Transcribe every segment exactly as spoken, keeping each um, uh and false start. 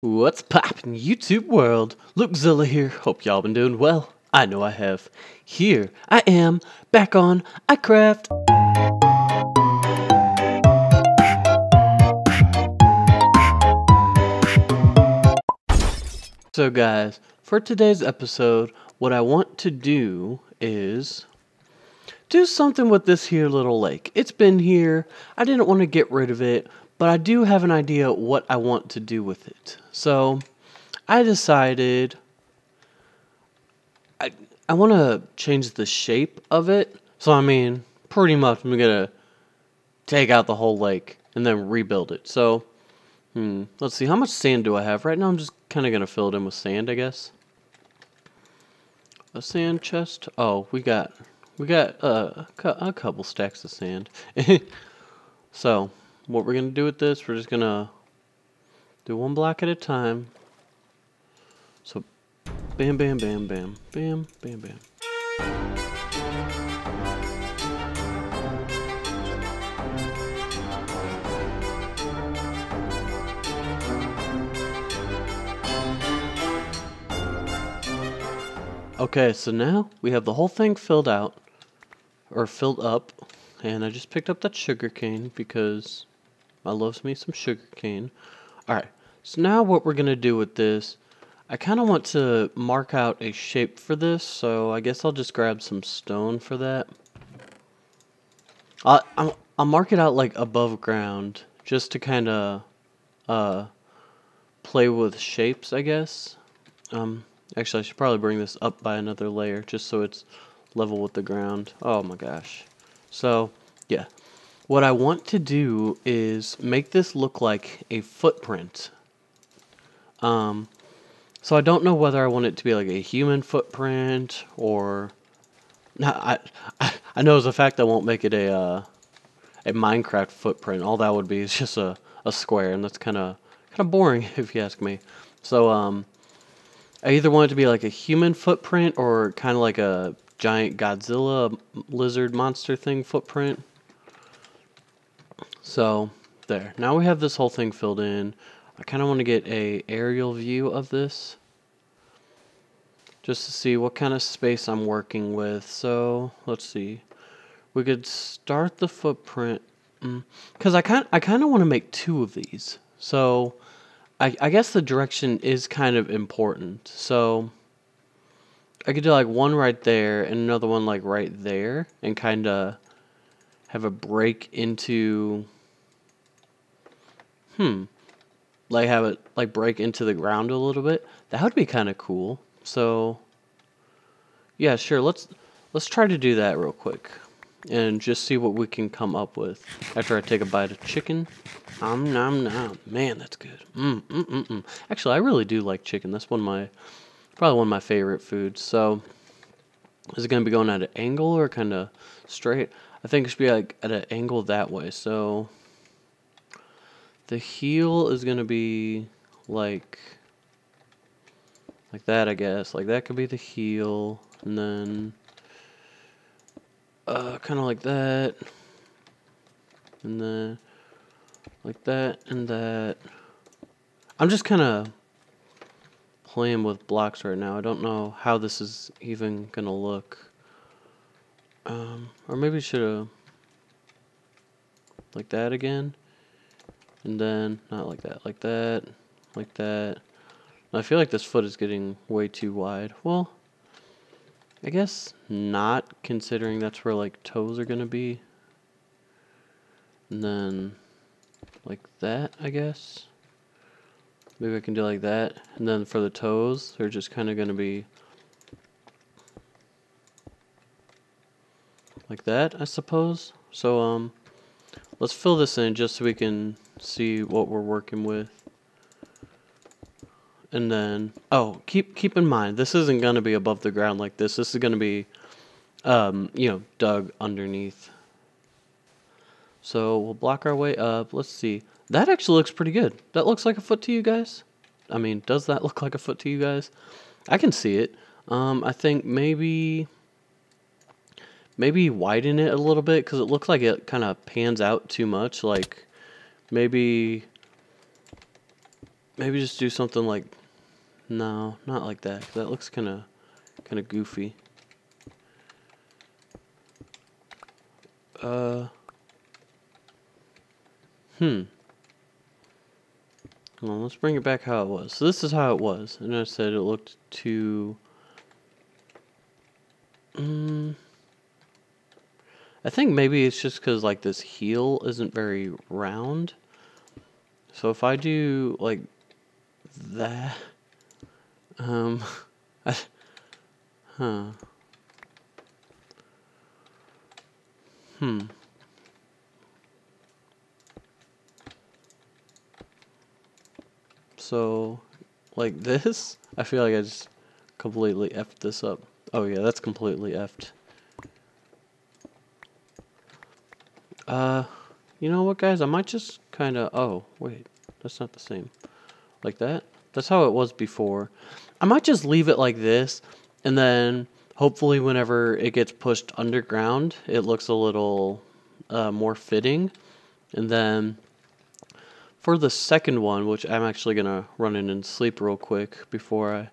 What's poppin', YouTube world? Luukzilla here. Hope y'all been doing well. I know I have. Here I am, back on iCraft. So guys, for today's episode, what I want to do is do something with this here little lake. It's been here. I didn't want to get rid of it, but I do have an idea what I want to do with it. So I decided I, I want to change the shape of it. So I mean, pretty much I'm going to take out the whole lake and then rebuild it. So hmm, let's see, how much sand do I have? Right now I'm just kind of going to fill it in with sand, I guess. A sand chest. Oh, we got we got uh, a couple stacks of sand. So what we're going to do with this, we're just going to do one block at a time. So, bam, bam, bam, bam, bam, bam, bam. Okay, so now we have the whole thing filled out, or filled up, and I just picked up that sugar cane because I love me some sugar cane. Alright, so now what we're going to do with this, I kind of want to mark out a shape for this, so I guess I'll just grab some stone for that. I'll, I'll, I'll mark it out like above ground, just to kind of uh, play with shapes, I guess. Um, actually, I should probably bring this up by another layer, just so it's level with the ground. Oh my gosh. So, yeah. What I want to do is make this look like a footprint. Um, so I don't know whether I want it to be like a human footprint or... No, I, I, I know as a fact I won't make it a uh, a Minecraft footprint. All that would be is just a, a square, and that's kind of kind of boring if you ask me. So um, I either want it to be like a human footprint or kind of like a giant Godzilla lizard monster thing footprint. So, there. Now we have this whole thing filled in. I kind of want to get a aerial view of this, just to see what kind of space I'm working with. So, let's see. We could start the footprint. Because mm. I kind I kind of want to make two of these. So, I, I guess the direction is kind of important. So, I could do like one right there and another one like right there. And kind of have a break into... Hmm. Like have it like break into the ground a little bit. That would be kind of cool. So yeah, sure. Let's let's try to do that real quick and just see what we can come up with. After I take a bite of chicken. Om nom nom. Man, that's good. Mm mm mm mm. Actually, I really do like chicken. That's one of my probably one of my favorite foods. So is it gonna be going at an angle or kind of straight? I think it should be like at an angle that way. So the heel is going to be like like that, I guess. Like that could be the heel, and then uh, kind of like that, and then like that, and that. I'm just kind of playing with blocks right now. I don't know how this is even going to look. Um, or maybe should have like that again. And then, not like that, like that, like that. I feel like this foot is getting way too wide. Well, I guess not, considering that's where, like, toes are going to be. And then, like that, I guess. Maybe I can do like that. And then for the toes, they're just kind of going to be like that, I suppose. So, um, let's fill this in just so we can see what we're working with. And then, oh, keep keep in mind, this isn't going to be above the ground like this. This is going to be, um, you know, dug underneath. So we'll block our way up. Let's see. That actually looks pretty good. That looks like a foot to you guys? I mean, does that look like a foot to you guys? I can see it. Um, I think maybe... Maybe widen it a little bit, because it looks like it kind of pans out too much. Like, maybe Maybe just do something like, no, not like that. 'Cause that looks kind of kind of goofy. Uh. Hmm. Well, let's bring it back how it was. So this is how it was, and I said it looked too. Um, I think maybe it's just because like this heel isn't very round. So if I do like that, um, I, huh, hmm. So, like this? I feel like I just completely effed this up. Oh yeah, that's completely effed. Uh, you know what, guys? I might just kind of... Oh, wait. That's not the same. Like that? That's how it was before. I might just leave it like this, and then hopefully whenever it gets pushed underground, it looks a little uh, more fitting. And then... for the second one, which I'm actually going to run in and sleep real quick before I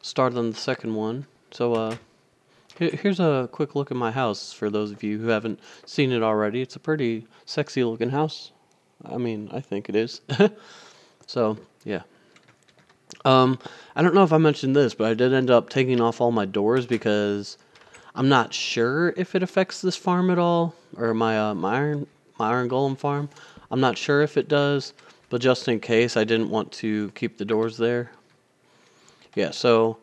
start on the second one. So, uh, here, here's a quick look at my house for those of you who haven't seen it already. It's a pretty sexy looking house. I mean, I think it is. So, yeah. Um, I don't know if I mentioned this, but I did end up taking off all my doors because I'm not sure if it affects this farm at all, or my, uh, my iron, my iron golem farm. I'm not sure if it does, but just in case, I didn't want to keep the doors there. Yeah, so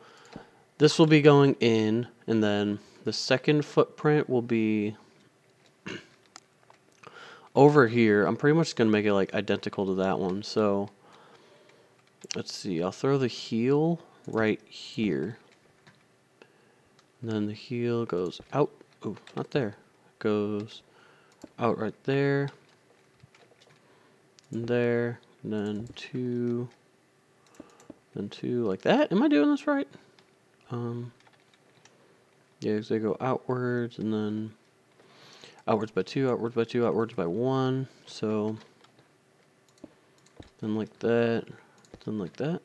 this will be going in, and then the second footprint will be over here. I'm pretty much going to make it like identical to that one. So let's see, I'll throw the heel right here. And then the heel goes out. Oh, not there. Goes out right there. There, and then two, then two, like that. Am I doing this right? Um, yeah, because they go outwards, and then outwards by two, outwards by two, outwards by one. So, then like that, then like that.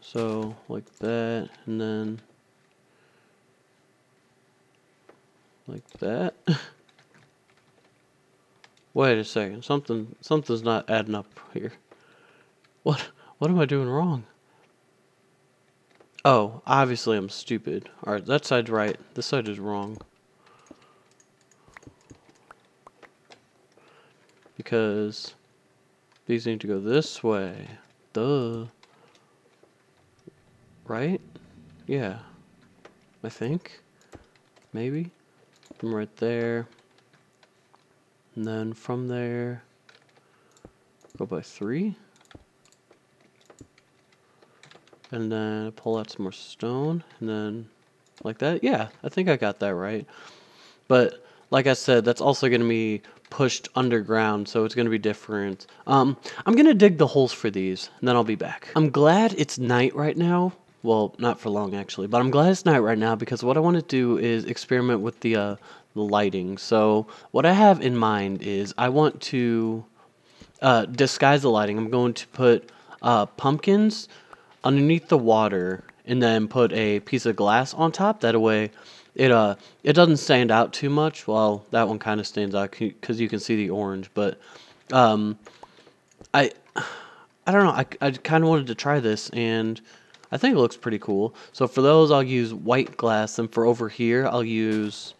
So, like that, and then like that. Wait a second, something something's not adding up here. What what am I doing wrong? Oh, obviously I'm stupid. Alright, that side's right. This side is wrong. Because these need to go this way. Duh. Right? Yeah. I think. Maybe. I'm right there. And then from there, go by three. And then pull out some more stone. And then like that. Yeah, I think I got that right. But like I said, that's also going to be pushed underground, so it's going to be different. Um, I'm going to dig the holes for these, and then I'll be back. I'm glad it's night right now. Well, not for long, actually. But I'm glad it's night right now, because what I want to do is experiment with the... Uh, lighting. So what I have in mind is I want to uh, disguise the lighting. I'm going to put uh, pumpkins underneath the water and then put a piece of glass on top. That way it uh it doesn't stand out too much. Well, that one kind of stands out because you can see the orange, but um, I I don't know. I, I kind of wanted to try this, and I think it looks pretty cool. So for those, I'll use white glass, and for over here I'll use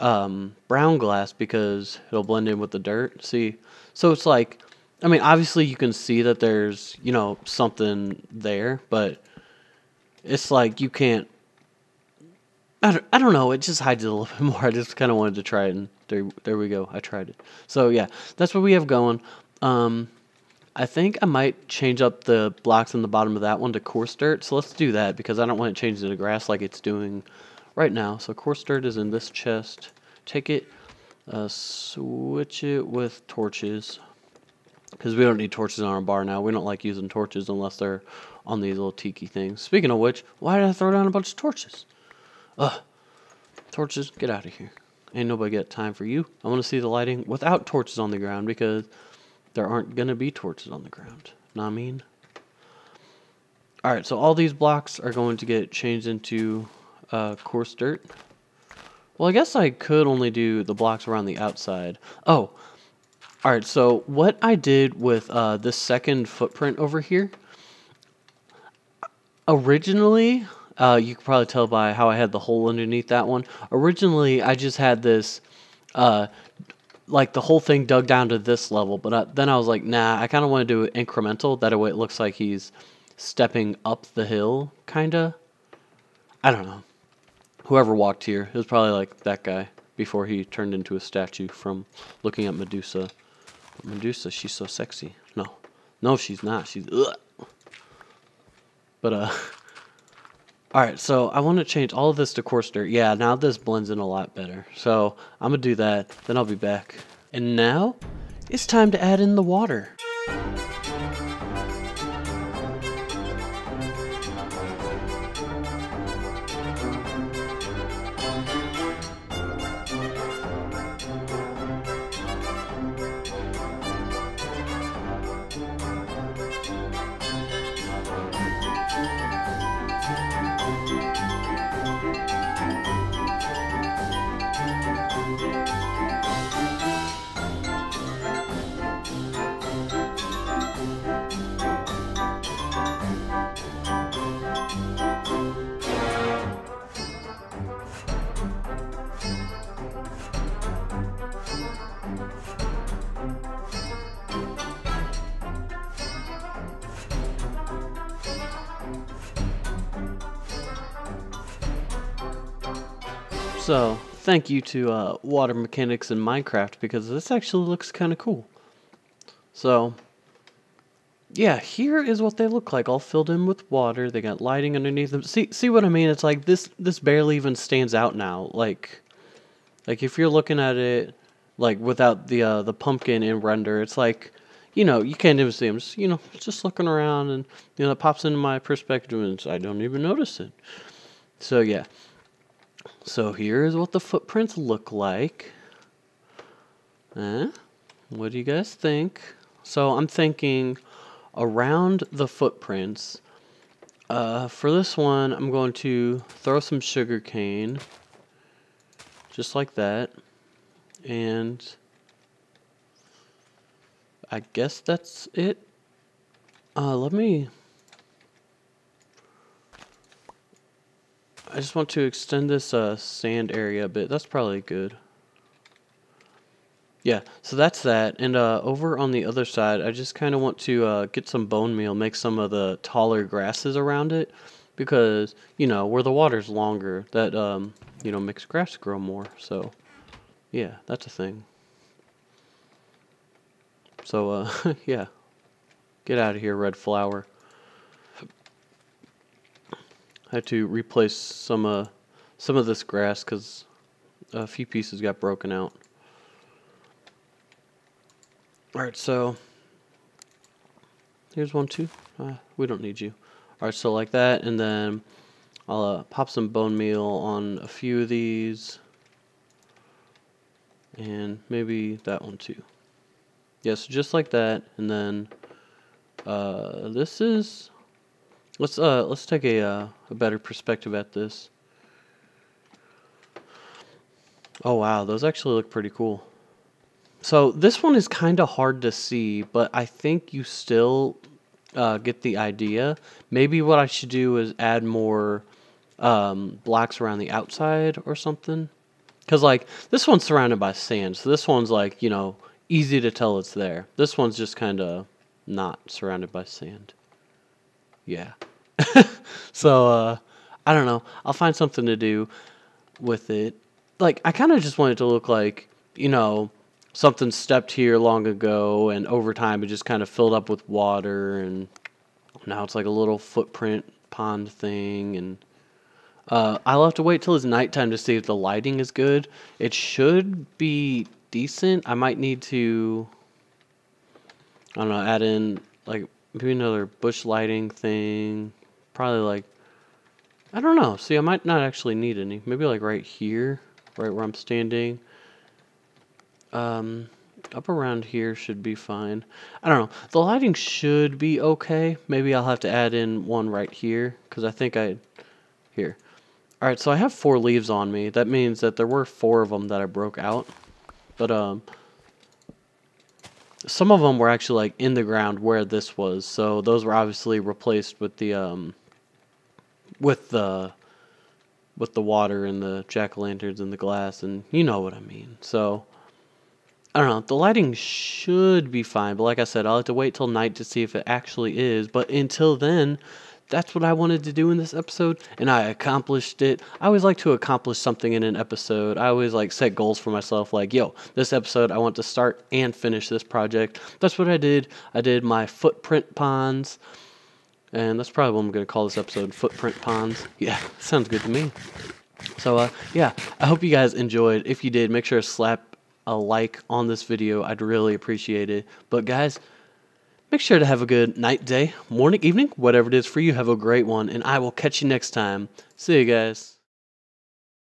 um brown glass because it'll blend in with the dirt. See, so it's like, I mean, obviously you can see that there's, you know, something there, but it's like you can't, I don't, I don't know, it just hides it a little bit more. I just kind of wanted to try it, and there, there we go, I tried it. So yeah, that's what we have going. um I think I might change up the blocks in the bottom of that one to coarse dirt, so let's do that, because I don't want it changed to grass like it's doing right now. So coarse dirt is in this chest. Take it, uh, switch it with torches, because we don't need torches on our bar now. We don't like using torches unless they're on these little tiki things. Speaking of which, why did I throw down a bunch of torches? Ugh. Torches, get out of here. Ain't nobody got time for you. I want to see the lighting without torches on the ground, because there aren't going to be torches on the ground. Know what I mean? Alright, so all these blocks are going to get changed into uh, coarse dirt. Well, I guess I could only do the blocks around the outside. Oh, alright, so what I did with uh, this second footprint over here, originally, uh, you can probably tell by how I had the hole underneath that one. Originally, I just had this, uh, like the whole thing dug down to this level, but I, then I was like, nah, I kind of want to do it incremental. That way it looks like he's stepping up the hill, kind of. I don't know. Whoever walked here, it was probably like that guy before he turned into a statue from looking at Medusa. But Medusa, she's so sexy. No, no, she's not. She's ugh. But uh, all right. So I want to change all of this to coarse dirt. Yeah, now this blends in a lot better. So I'm gonna do that. Then I'll be back. And now, it's time to add in the water. So, thank you to uh, Water Mechanics in Minecraft, because this actually looks kind of cool. So, yeah, here is what they look like, all filled in with water. They got lighting underneath them. See see what I mean? It's like this this barely even stands out now. Like, like if you're looking at it, like, without the uh, the pumpkin in render, it's like, you know, you can't even see them. Just, you know, just looking around, and, you know, it pops into my perspective, and I don't even notice it. So, yeah. So here is what the footprints look like. Eh? What do you guys think? So I'm thinking around the footprints. Uh, for this one, I'm going to throw some sugar cane, just like that. And I guess that's it. Uh, let me... I just want to extend this uh, sand area a bit. That's probably good. Yeah, so that's that. And uh, over on the other side, I just kind of want to uh, get some bone meal, make some of the taller grasses around it. Because, you know, where the water's longer, that, um, you know, makes grass grow more. So, yeah, that's a thing. So, uh, yeah. Get out of here, red flower. I had to replace some uh, some of this grass because a few pieces got broken out. Alright, so here's one, two. Uh, we don't need you. Alright, so like that, and then I'll uh, pop some bone meal on a few of these. And maybe that one too. Yeah, so just like that, and then uh, this is... Let's uh let's take a uh, a better perspective at this. Oh wow, those actually look pretty cool. So this one is kind of hard to see, but I think you still uh, get the idea. Maybe what I should do is add more um, blocks around the outside or something. Cause like this one's surrounded by sand, so this one's like, you know, easy to tell it's there. This one's just kind of not surrounded by sand. Yeah. So, uh, I don't know. I'll find something to do with it. Like, I kind of just want it to look like, you know, something stepped here long ago, and over time it just kind of filled up with water, and now it's like a little footprint pond thing. And uh, I'll have to wait till it's nighttime to see if the lighting is good. It should be decent. I might need to, I don't know, add in, like, maybe another bush lighting thing. Probably like, I don't know. See, I might not actually need any. Maybe like right here, right where I'm standing. Um, Up around here should be fine. I don't know. The lighting should be okay. Maybe I'll have to add in one right here, because I think I... Here. Alright, so I have four leaves on me. That means that there were four of them that I broke out. But, um... some of them were actually, like, in the ground where this was. So those were obviously replaced with the, um... With the... With the water and the jack-o'-lanterns and the glass. And you know what I mean. So... I don't know, the lighting should be fine, but like I said, I'll have to wait till night to see if it actually is, but until then, that's what I wanted to do in this episode, and I accomplished it. I always like to accomplish something in an episode. I always like set goals for myself, like, yo, this episode, I want to start and finish this project. That's what I did. I did my footprint ponds, and that's probably what I'm going to call this episode, footprint ponds. Yeah, sounds good to me. So, uh, yeah, I hope you guys enjoyed. If you did, make sure to slap a like on this video. I'd really appreciate it. But guys, make sure to have a good night, day, morning, evening, whatever it is for you. Have a great one, and I will catch you next time. See you guys.